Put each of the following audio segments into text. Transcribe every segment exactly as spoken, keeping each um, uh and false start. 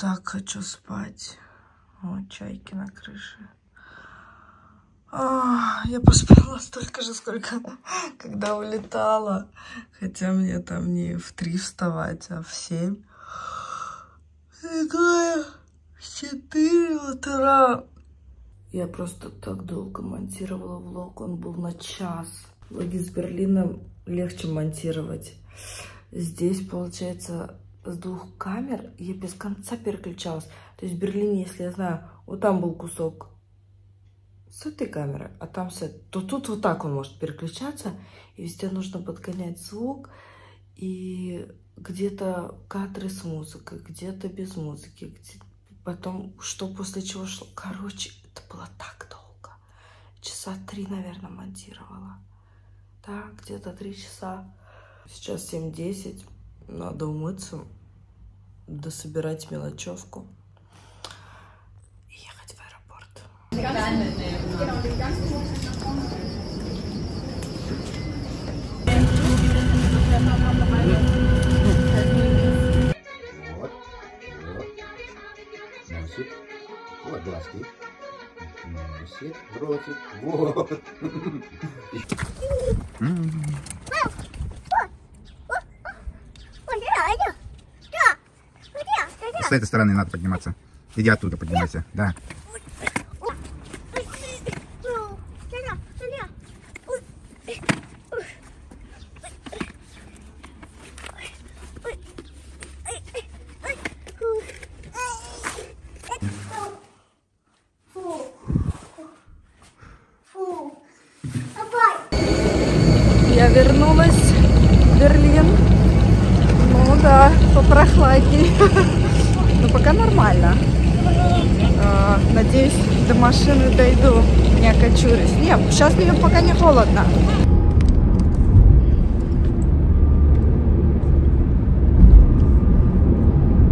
Так хочу спать. Вот чайки на крыше. А, я поспала столько же, сколько когда улетала. Хотя мне там не в три вставать, а в семь. Легла в четыре утра. Я просто так долго монтировала влог. Он был на час. Влоги с Берлином легче монтировать. Здесь, получается, с двух камер я без конца переключалась. То есть в Берлине, если я знаю, вот там был кусок с этой камеры, а там с этой, то тут вот так он может переключаться. И везде нужно подгонять звук. И где-то кадры с музыкой, где-то без музыки. Где потом, что после чего шло. Короче, это было так долго. Часа три, наверное, монтировала. Да, где-то три часа. Сейчас семь десять. Надо умыться, дособирать мелочевку и ехать в аэропорт. Вот, вот, носик, вот глазки, носик, ротик, вот. С этой стороны надо подниматься. Иди оттуда, поднимайся. Да. Я вернулась в Берлин. Ну да, попрохладней. Ну, пока нормально. А, надеюсь, до машины дойду, не окочурюсь. Нет, сейчас мне пока не холодно.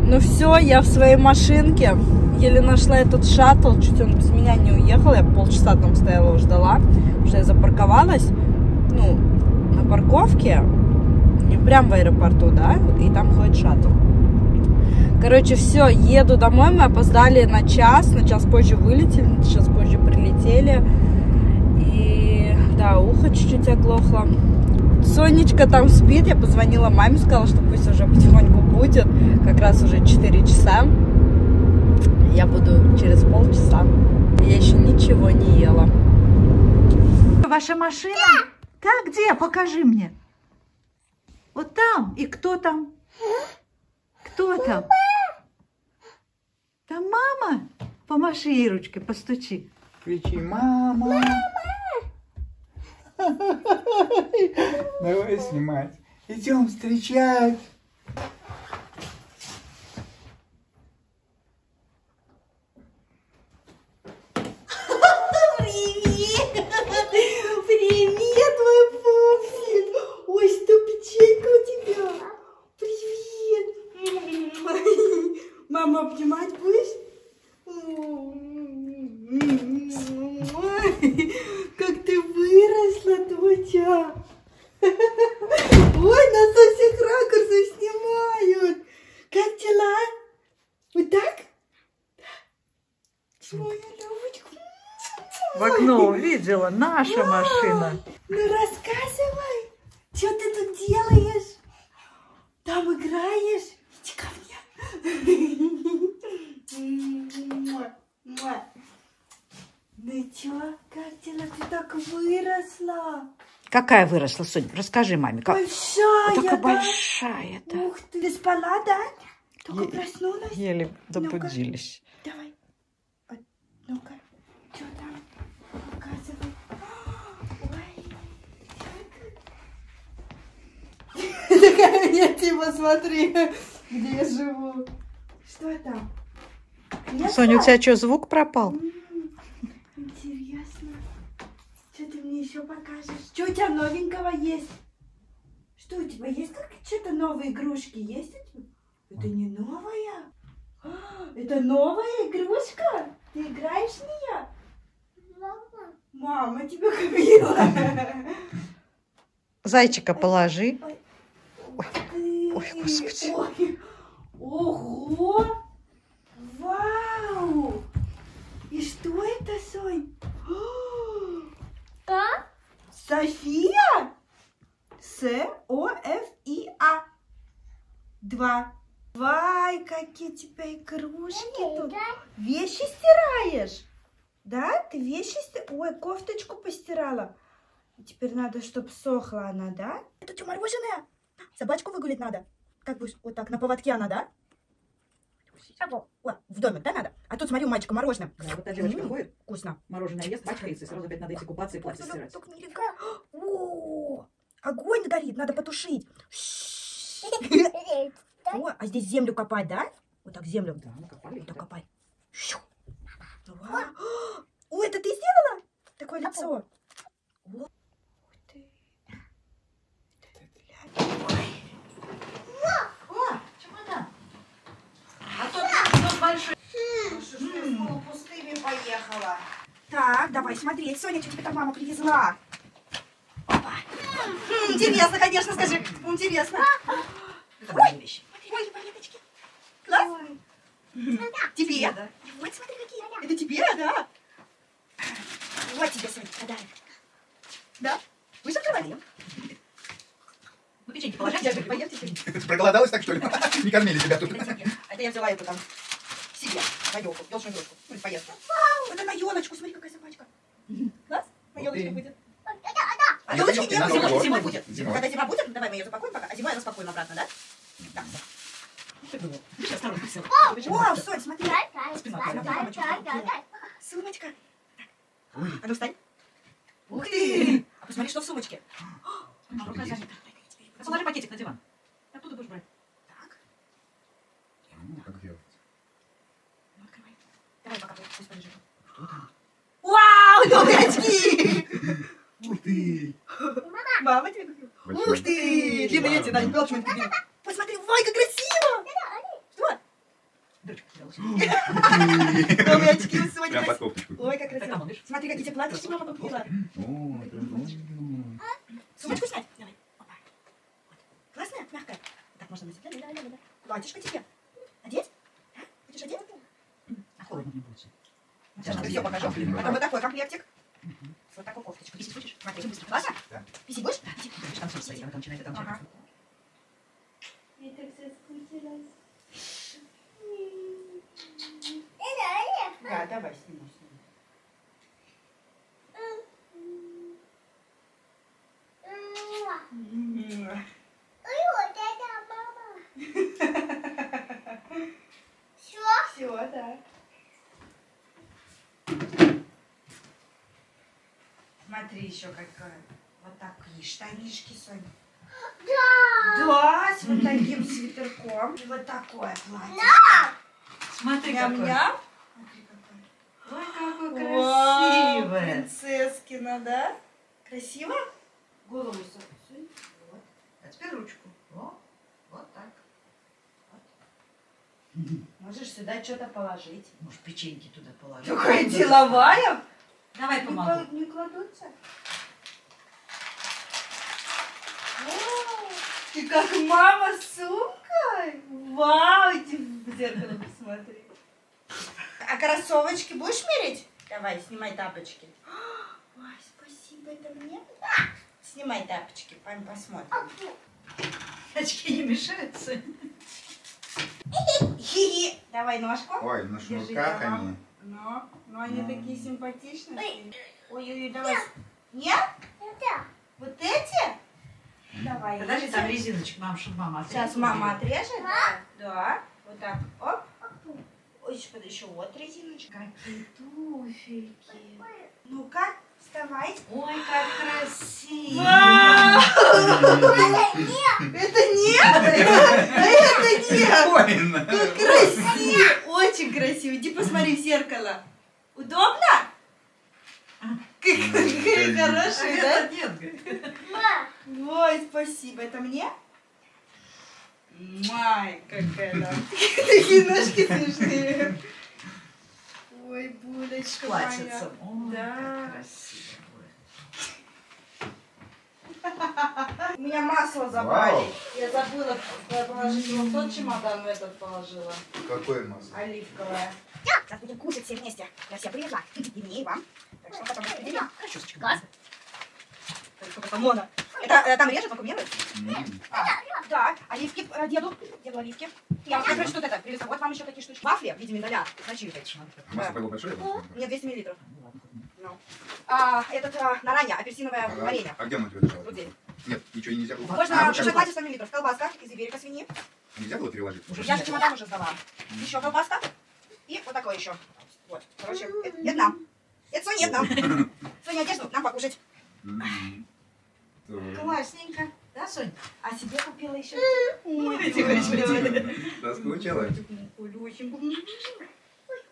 Ну все, я в своей машинке. Еле нашла этот шаттл. Чуть он без меня не уехал. Я полчаса там стояла, ждала. Потому что я запарковалась, ну, на парковке. Прям в аэропорту, да? И там ходит шаттл. Короче, все, еду домой, мы опоздали на час, на час позже вылетели, на час позже прилетели. И да, ухо чуть-чуть оглохло. Сонечка там спит, я позвонила маме, сказала, что пусть уже потихоньку будет, как раз уже четыре часа. Я буду через полчаса. Я еще ничего не ела. Ваша машина? Да. Да, где? Покажи мне. Вот там. И кто там? Кто там? Там мама. Помаши ей ручкой, постучи. Кричи, мама. Мама. Давай снимать. Идем встречать. Привет. Привет, мой пупсик. Ой, что печенька у тебя. Привет. Мама обнимать будешь? Как ты выросла, доча! Ой, нас со всех ракурсов снимают! Как дела? Вот так? Ой, в окно увидела, наша мама, машина. Ну рассказывай, что ты тут делаешь? Там играешь? Иди ко мне. Ну чё, как дела? Ты так выросла. Какая выросла, Соня? Расскажи маме. Как... Большая, вот такая, да? Большая, да. Ух ты. Ты спала, да? Только е проснулась? Еле добудились. Ну давай. Ну-ка. Чё там? Показывай. Такая мне, типа, смотри, где я живу. Что там? Интересно? Соня, у тебя что, звук пропал? Интересно. Что ты мне еще покажешь? Что у тебя новенького есть? Что у тебя есть? Что-то новые игрушки есть у тебя? Это не новая? А, это новая игрушка? Ты играешь в нее? Мама. Мама тебя купила. Зайчика положи. Ой, ой, господи. Ой, ого! какие у тебя игрушки тут. Вещи стираешь. Да, ты вещи стираешь. Ой, кофточку постирала. Теперь надо, чтобы сохла она, да? Это что, мороженое? Собачку выгулить надо. Как будешь? Вот так, на поводке она, да? О, в домик, да, надо? А тут, смотри, у мальчика мороженое. Да, вот та девочка ходит. Вкусно. Мороженое ест, пачкается, и сразу опять надо идти купаться и платье стирать. О, огонь горит, надо потушить. О, а здесь землю копать, да? Вот так землю. Да, мы копали. Вот так копай. О, это ты сделала? Такое лицо. Ух ты. О, чемодан. А тут большой. Слушай, что я с полупустыми поехала. Так, давай смотреть. Соня, что тебе там мама привезла? Опа. Интересно, конечно, скажи. Интересно. Ой, мои монеточки. Класс. Тебе. Вот смотри, какие. Это тебе, да? Вот тебе, Соня, подарок. Да? Вы же открывали? Ну, печеньки положите, поедьте. Ты проголодалась так, что ли? Не кормили тебя тут. Это я взяла эту там себе, на елку, елочную игрушку. Ну, поездка. Вау, это на елочку, смотри, какая собачка. Класс, на елочке будет. А елочки нет, зимой будет. Когда зима будет, давай мы ее запакуем пока, а зимой распакуем обратно, да? Так, все. О, Соня, смотри. Сумочка. А ну, встань. Ух ты! А посмотри, что в сумочке. Рука занята. Положи пакетик на диван. Оттуда будешь брать. Так. Как делать? Ну, открывай. Давай пока, пусть полежит. Что там? Вау, новые очки! Ух ты! Мама тебе купила. Ух ты! Либо эти, да, не было почему-то купила. Посмотри, ой, как красиво! Что? Дырочку сделала. Новые очки сегодня красивые. Ой, как красиво. Смотри, какие платочки мама купила. Сумочку снять? Давай. Опа. Вот. Классная? Мягкая. Так, можно носить? Да, да, да, да. Платьишко тебе. Одеть? Да? Хочешь одеть? А холодно не будет. Сейчас я тебе покажу. Потом вот такой комплектик. Вот такую кофточку. Писить хочешь? Смотри, быстро. Классно? Да. Писить будешь? Да. Писить. Писить. Там все стоит. Она там начинает, там начинает. Я так соскучилась. Да, давай снимай. Смотри, еще какая. Вот такие штанишки, Соня. Да! Да, с вот таким свитерком. И вот такое платье. Да! Смотри, какой. Смотри, какой. Ой, какой красивый. Принцесскина, да? Красиво? Голову сунь. Вот. А теперь ручку. Вот. Вот так. Вот. Можешь сюда что-то положить. Может, печеньки туда положить. Какая деловая. Давай помогу. Не, не кладутся? О, ты как мама с сумкой? Вау, иди в зеркало посмотри. А кроссовочки будешь мерить? Давай, снимай тапочки. Ой, спасибо, это мне? Да. Снимай тапочки, пойдем посмотрим. Очки не мешаются. Хи-хи. Давай ножку. Ой, ну шнурках они. Но, но они mm. такие симпатичные. Ой-ой-ой, давай. Нет? Да. Вот эти? Давай. Подожди, там резиночка, мам, чтобы мама отрежет. Сейчас мама отрежет. А? Да. Вот так. Оп. Ой, еще, еще вот резиночка. Какие туфельки. Ну-ка, вставай. Ой, как красиво. Это нет? Это нет. Как красиво. Очень красиво. Иди посмотри в зеркало. Удобно? Какая хорошая, да? Ой, спасибо. Это мне? Май, какая она. Такие ножки смешные. Ой, булочка моя. Да. У меня масло забрали. Я забыла положить его в тот чемодан, но этот положила. Какое масло? Оливковое. Сейчас будем кушать все вместе. Я все привезла. И мне, и вам. Так что потом распределим. Класс. Это там режет, только меры. Да, оливки деду эту оливки. Я хочу что это привезла. Вот вам еще такие штучки. Вафли в виде миндаля с начинкой. Масса была большая? Нет, двести миллилитров. Этот наранья, апельсиновое варенье. А где оно у тебя лежало? Нет, ничего и нельзя было. Можно уже платье сто миллилитров. Колбаска из иверика свиньи. Нельзя было переложить? Я же чемодан уже сдала. Еще колбаска. И вот такое еще. Вот, короче, это нам. Это Соня, это нам. Соня, одежду нам покушать. Классненько. Да, Соня? А себе купила еще? Ну, ты тихо решила. Доскучила.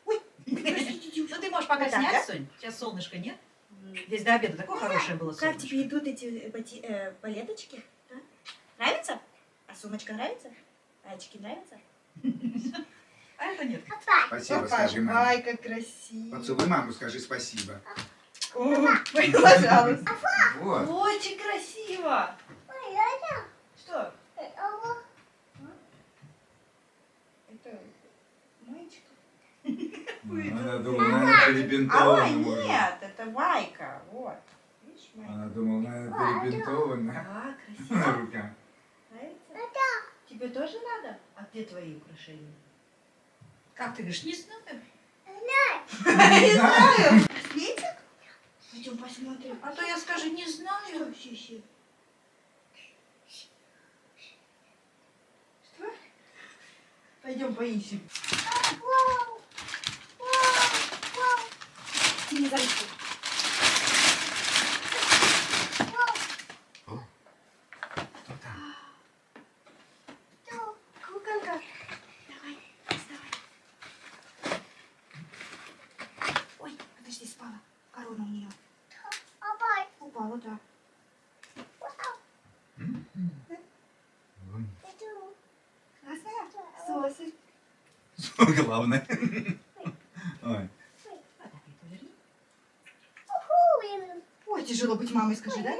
Ой, ну ты можешь пока снять, Соня. Сейчас солнышко нет. Здесь до обеда такое хорошее было солнышко. Как тебе идут эти балеточки? Нравится? А сумочка нравится? А очки нравятся? А это нет. Спасибо, папа, скажи маме. Ай, как красиво. Поцелуй маму, скажи спасибо. О, пожалуйста. Вот. Очень красиво. Что? Это маечка? Она думала, она перебинтована. А нет, это майка. Вот. Видишь, майка? Она думала, она перебинтована. А, красиво. Нравится? Тебе тоже надо? А где твои украшения? Как ты говоришь, не знаю? Не знаю. Браслетик? Пойдем посмотрим. А то я скажу, не знаю. Что? Пойдем поищем. Ты не залезь. Главное. Ой. Ой, тяжело быть мамой, скажи, да?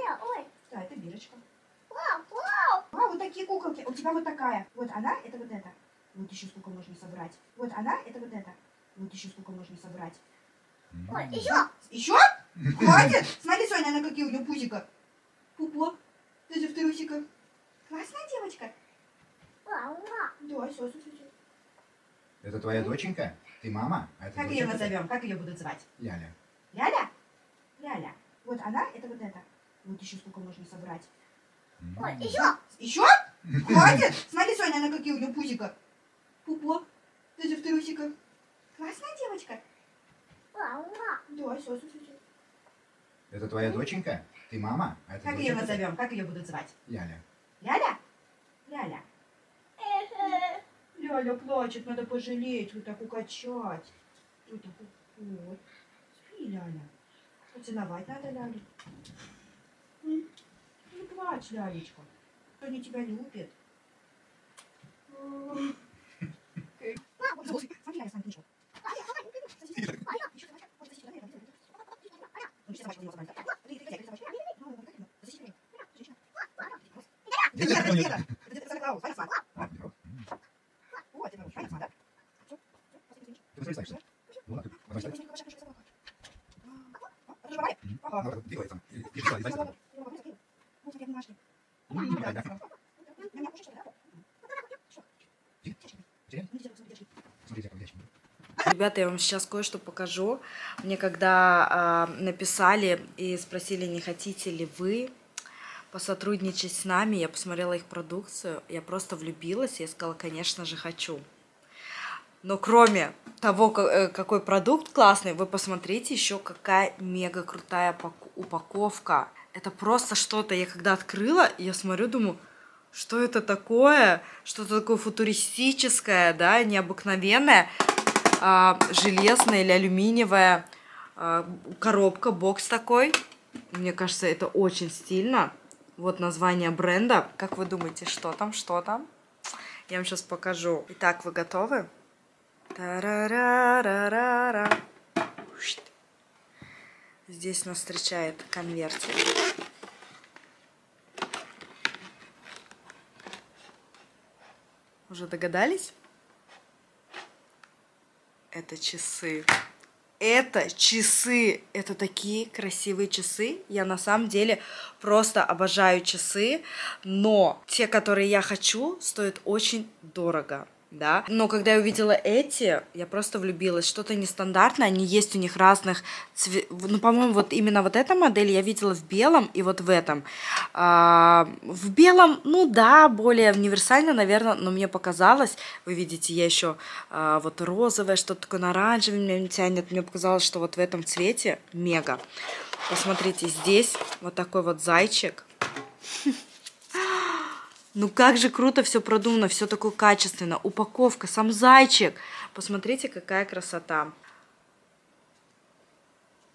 Да, это Бирочка. А, вот такие куколки. У тебя вот такая. Вот она, это вот это. Вот еще сколько можно собрать. Вот она, это вот это. Вот еще сколько можно собрать. Ой, еще. Еще? Хватит. Смотри, Соня, она какие у нее пузика. Пупо. Даже в трусиках. Классная девочка. Да, все, все, все. Это твоя доченька? Ты мама? А это как доченька? Ее назовем? Как ее будут звать? Ляля. Ляля? Ляля. Вот она, это вот это. Вот еще сколько можно собрать. Ой, еще! Еще? Хватит! Смотри, Соня, она какие у нее пузика. Пупо. Даже в трусиках. Классная девочка. Да, все, все, все. Это твоя доченька? Ты мама? А это как доченька? Ее назовем? Как ее будут звать? Ляля. Ляля? Ляля. Ляля плачет, надо пожалеть, вот так укачать. Вот так вот. Спи, Ляля. Поцеловать надо, Ляля. Не плачь, Лялечка. Соня тебя любит. Ребята, я вам сейчас кое-что покажу. Мне когда э, написали и спросили, не хотите ли вы посотрудничать с нами, я посмотрела их продукцию, я просто влюбилась, я сказала, конечно же, хочу. Но кроме того, какой продукт классный, вы посмотрите еще, какая мега крутая упаковка. Это просто что-то. Я когда открыла, я смотрю, думаю, что это такое? Что-то такое футуристическое, да, необыкновенное. А, железная или алюминиевая а, коробка, бокс такой. Мне кажется, это очень стильно. Вот название бренда. Как вы думаете, что там, что там? Я вам сейчас покажу. Итак, вы готовы? Та-ра-ра-ра-ра-ра. Здесь нас встречает конвертик. Уже догадались? Это часы. это часы, это такие красивые часы, я на самом деле просто обожаю часы, но те, которые я хочу, стоят очень дорого. Да? Но когда я увидела эти, я просто влюбилась. Что-то нестандартное, они есть у них разных цветов. Ну, по-моему, вот именно вот эта модель я видела в белом и вот в этом. А, в белом, ну да, более универсально, наверное, но мне показалось, вы видите, я еще а, вот розовое, что-то такое на оранжевое меня не тянет. Мне показалось, что вот в этом цвете мега. Посмотрите, здесь вот такой вот зайчик. Ну как же круто все продумано, все такое качественно. Упаковка, сам зайчик. Посмотрите, какая красота.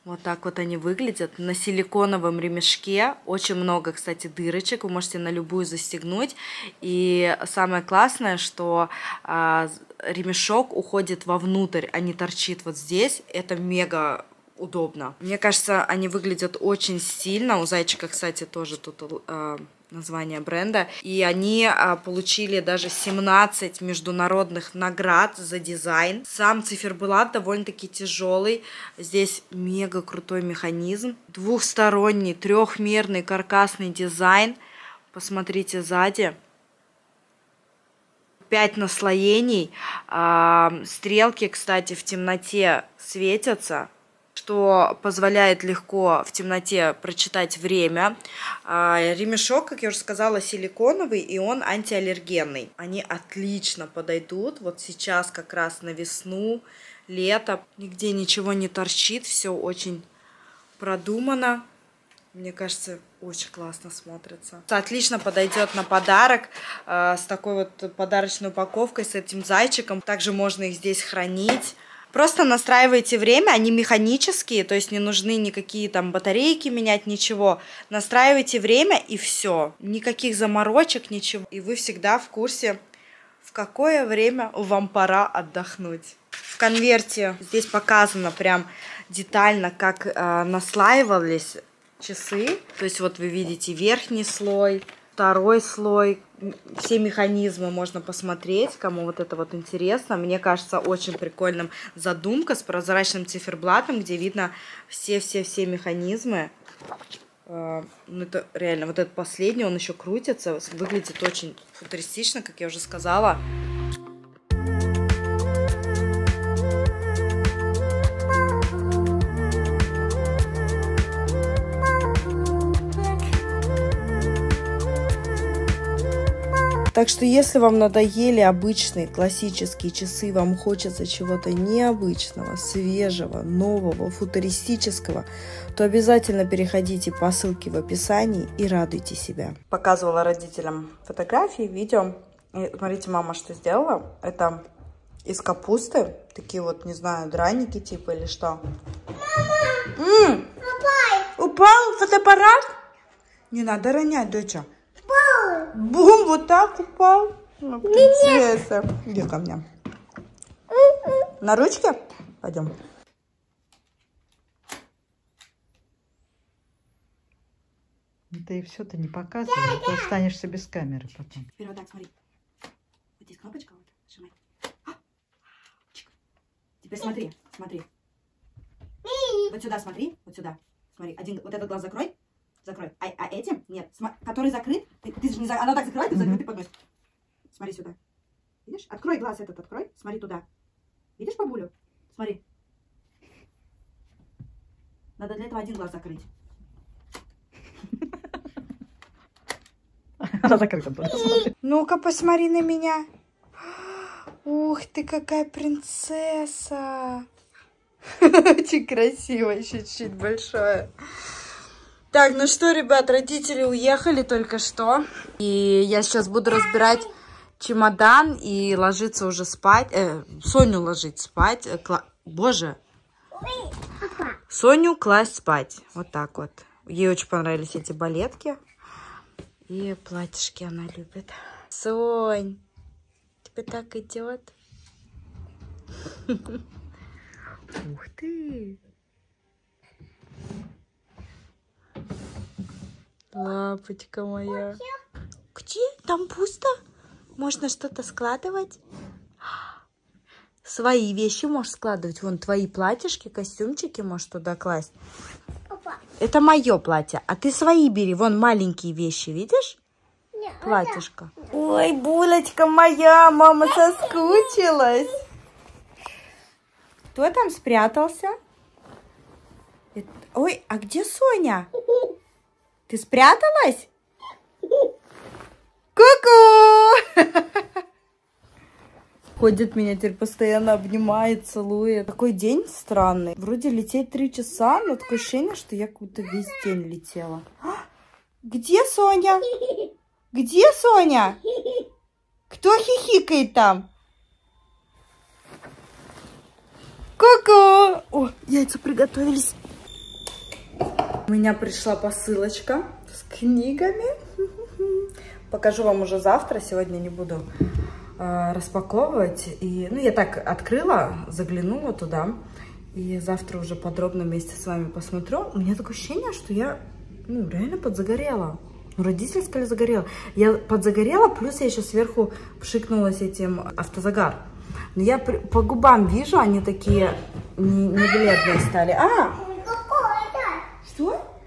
Вот так вот они выглядят. На силиконовом ремешке. Очень много, кстати, дырочек. Вы можете на любую застегнуть. И самое классное, что э, ремешок уходит вовнутрь, а не торчит вот здесь. Это мега удобно. Мне кажется, они выглядят очень стильно. У зайчика, кстати, тоже тут... Э, название бренда, и они а, получили даже семнадцать международных наград за дизайн. Сам циферблат довольно-таки тяжелый, здесь мега крутой механизм, двухсторонний, трехмерный каркасный дизайн, посмотрите сзади, пять наслоений, а, стрелки, кстати, в темноте светятся, что позволяет легко в темноте прочитать время. Ремешок, как я уже сказала, силиконовый, и он антиаллергенный. Они отлично подойдут. Вот сейчас как раз на весну, лето. Нигде ничего не торчит, все очень продумано. Мне кажется, очень классно смотрится. Отлично подойдет на подарок э, с такой вот подарочной упаковкой, с этим зайчиком. Также можно их здесь хранить. Просто настраивайте время, они механические, то есть не нужны никакие там батарейки менять, ничего. Настраивайте время и все, никаких заморочек, ничего. И вы всегда в курсе, в какое время вам пора отдохнуть. В конверте здесь показано прям детально, как э, наслаивались часы. То есть вот вы видите верхний слой, второй слой. Все механизмы можно посмотреть, кому вот это вот интересно. Мне кажется, очень прикольным задумка с прозрачным циферблатом, где видно все-все-все механизмы. Ну, это реально, вот этот последний, он еще крутится, выглядит очень футуристично, как я уже сказала. Так что, если вам надоели обычные классические часы, вам хочется чего-то необычного, свежего, нового, футуристического, то обязательно переходите по ссылке в описании и радуйте себя. Показывала родителям фотографии, видео. И смотрите, мама что сделала. Это из капусты. Такие вот, не знаю, драники типа или что. Мама! М-м! Упал! Упал фотоаппарат? Не надо ронять, доча. Бум, вот так упал. Ну, принцесса. Иди ко мне. На ручке? Пойдем. Да и все, ты не показываешь, ты останешься без камеры потом. Теперь вот так, смотри. Вот здесь кнопочка, вот, сжимай. А! Теперь смотри, смотри. Вот сюда смотри, вот сюда. Смотри, один, вот этот глаз закрой. Закрой. А, а этим? Нет. Сма который закрыт. Ты, ты же не за... Оно так закрывает, ты mm-hmm. закрытый поднос. Смотри сюда. Видишь? Открой глаз этот, открой. Смотри туда. Видишь бабулю? Смотри. Надо для этого один глаз закрыть. Она закрыта. Ну-ка, посмотри на меня. Ух ты, какая принцесса. Очень красиво, еще чуть-чуть большое. Так, ну что, ребят, родители уехали только что, и я сейчас буду разбирать чемодан и ложиться уже спать, э, Соню ложить спать, э, кла... боже, Соню класть спать, вот так вот. Ей очень понравились эти балетки и платьишки она любит. Сонь, тебе так идет? Ух ты! Лапочка моя. Где? Там пусто? Можно что-то складывать? свои вещи можешь складывать. Вон твои платьишки, костюмчики можешь туда класть. Опа. Это мое платье. А ты свои бери. Вон маленькие вещи, видишь? Не, платьишко. Не. Ой, булочка моя, мама соскучилась. Кто там спрятался? Ой, а где Соня? Ты спряталась? Ку-ку! Ходит меня теперь постоянно, обнимает, целует. Такой день странный. Вроде лететь три часа, но такое ощущение, что я как будто весь день летела. Где Соня? Где Соня? Кто хихикает там? Ку-ку! О, яйца приготовились. У меня пришла посылочка с книгами. Покажу вам уже завтра. Сегодня не буду э, распаковывать. И, ну, я так открыла, заглянула туда. И завтра уже подробно вместе с вами посмотрю. У меня такое ощущение, что я ну, реально подзагорела. Ну, родительская ли загорела? Я подзагорела, плюс я еще сверху пшикнулась этим автозагар. Но я при, по губам вижу, они такие не, не бледные стали. А! Что?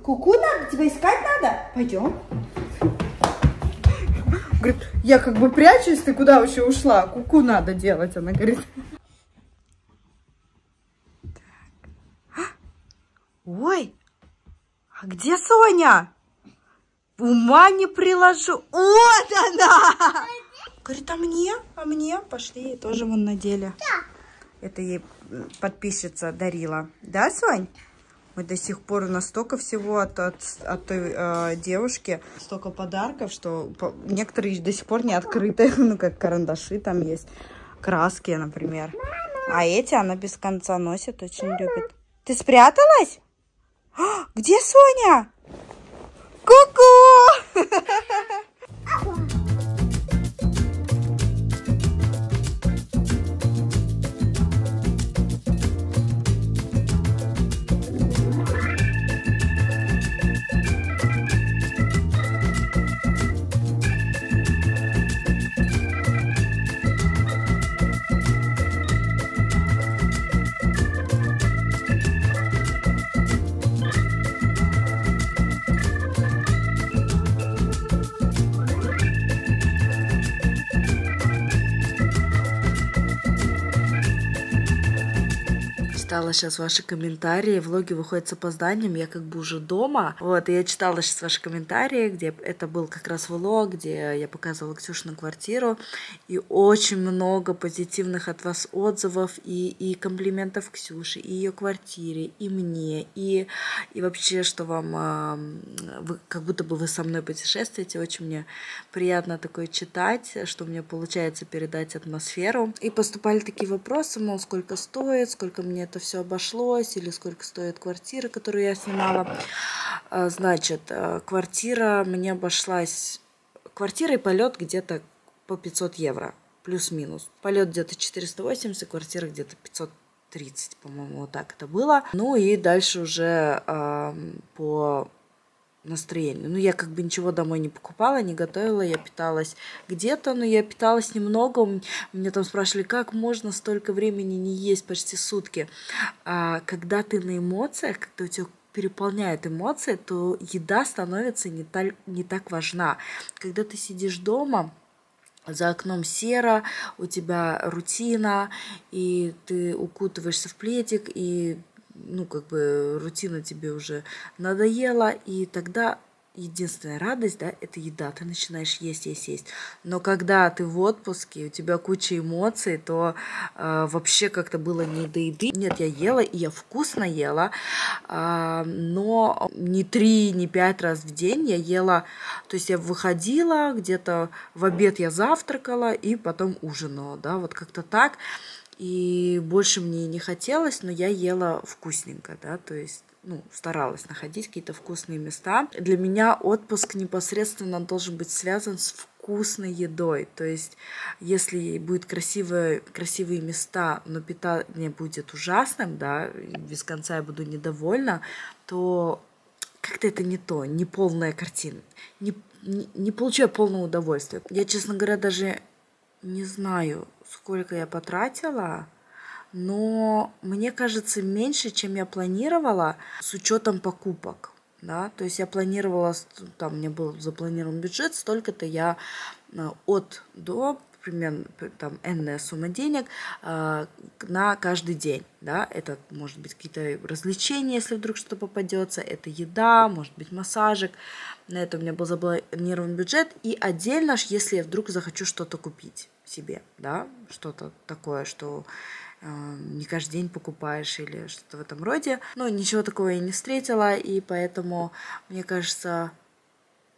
Куку надо? Тебя искать надо? Пойдем. Говорит, я как бы прячусь, ты куда вообще ушла? Куку надо делать, она говорит. Так. Ой, а где Соня? Ума не приложу. Вот она! Говорит, а мне? А мне? Пошли, тоже вон надели. Это ей подписчица дарила. Да, Сонь? Мы до сих пор, у нас столько всего от, от, от той э, девушки, столько подарков, что по, некоторые до сих пор не открыты, ну, как карандаши там есть, краски, например. Мама. А эти она без конца носит, очень Мама. любит. Ты спряталась? А, где Соня? Ку-ку! Читала сейчас ваши комментарии, влоги выходят с опозданием, я как бы уже дома. Вот, и я читала сейчас ваши комментарии, где это был как раз влог, где я показывала Ксюшину квартиру, и очень много позитивных от вас отзывов и, и комплиментов Ксюше, и ее квартире, и мне, и, и вообще, что вам, вы, как будто бы вы со мной путешествуете, очень мне приятно такое читать, что мне получается передать атмосферу. И поступали такие вопросы, мол, сколько стоит, сколько мне это все обошлось, или сколько стоит квартира, которую я снимала. Значит, квартира мне обошлась... Квартира и полет где-то по пятьсот евро, плюс-минус. Полет где-то четыреста восемьдесят, квартира где-то пятьсот тридцать, по-моему, вот так это было. Ну и дальше уже э, по настроению. Ну, я как бы ничего домой не покупала, не готовила, я питалась где-то, но я питалась немного. Меня там спрашивали, как можно столько времени не есть, почти сутки. А когда ты на эмоциях, когда у тебя переполняют эмоции, то еда становится не так, не так важна. Когда ты сидишь дома, за окном серо, у тебя рутина, и ты укутываешься в пледик, и ну, как бы рутина тебе уже надоела, и тогда единственная радость, да, это еда, ты начинаешь есть, есть, есть. Но когда ты в отпуске, у тебя куча эмоций, то э, вообще как-то было не до еды. Нет, я ела, и я вкусно ела, э, но не три, не пять раз в день я ела, то есть я выходила, где-то в обед я завтракала, и потом ужинала, да, вот как-то так. И больше мне не хотелось, но я ела вкусненько, да, то есть, ну, старалась находить какие-то вкусные места. Для меня отпуск непосредственно должен быть связан с вкусной едой, то есть, если будут красивые, красивые места, но питание будет ужасным, да, без конца я буду недовольна, то как-то это не то, не полная картина, не, не, не получаю полного удовольствия. Я, честно говоря, даже... не знаю, сколько я потратила, но мне кажется, меньше, чем я планировала с учетом покупок. Да? То есть я планировала, там у меня был запланирован бюджет, столько-то я от до, примерно там энная сумма денег э, на каждый день. Да? Это может быть какие-то развлечения, если вдруг что-то попадется, это еда, может быть массажик. На это у меня был запланирован бюджет. И отдельно, если я вдруг захочу что-то купить себе, да? Что-то такое, что... не каждый день покупаешь или что-то в этом роде. Но ничего такого я не встретила, и поэтому, мне кажется,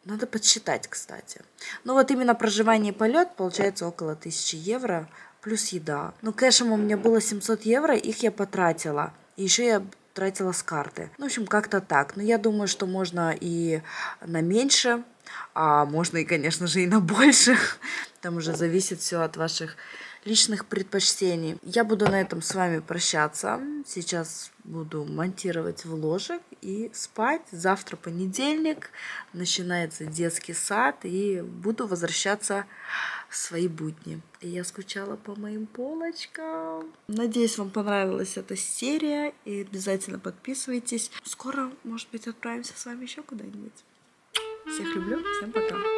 надо подсчитать, кстати. Ну вот именно проживание и полет получается около тысячи евро плюс еда. Ну кэшем у меня было семьсот евро, их я потратила. И еще я тратила с карты. Ну, в общем, как-то так. Но я думаю, что можно и на меньше, а можно и, конечно же, и на больше. Там уже зависит все от ваших... личных предпочтений. Я буду на этом с вами прощаться. Сейчас буду монтировать вложек и спать. Завтра понедельник, начинается детский сад, и буду возвращаться в свои будни. И я скучала по моим полочкам. Надеюсь, вам понравилась эта серия, и обязательно подписывайтесь. Скоро, может быть, отправимся с вами еще куда-нибудь. Всех люблю, всем пока!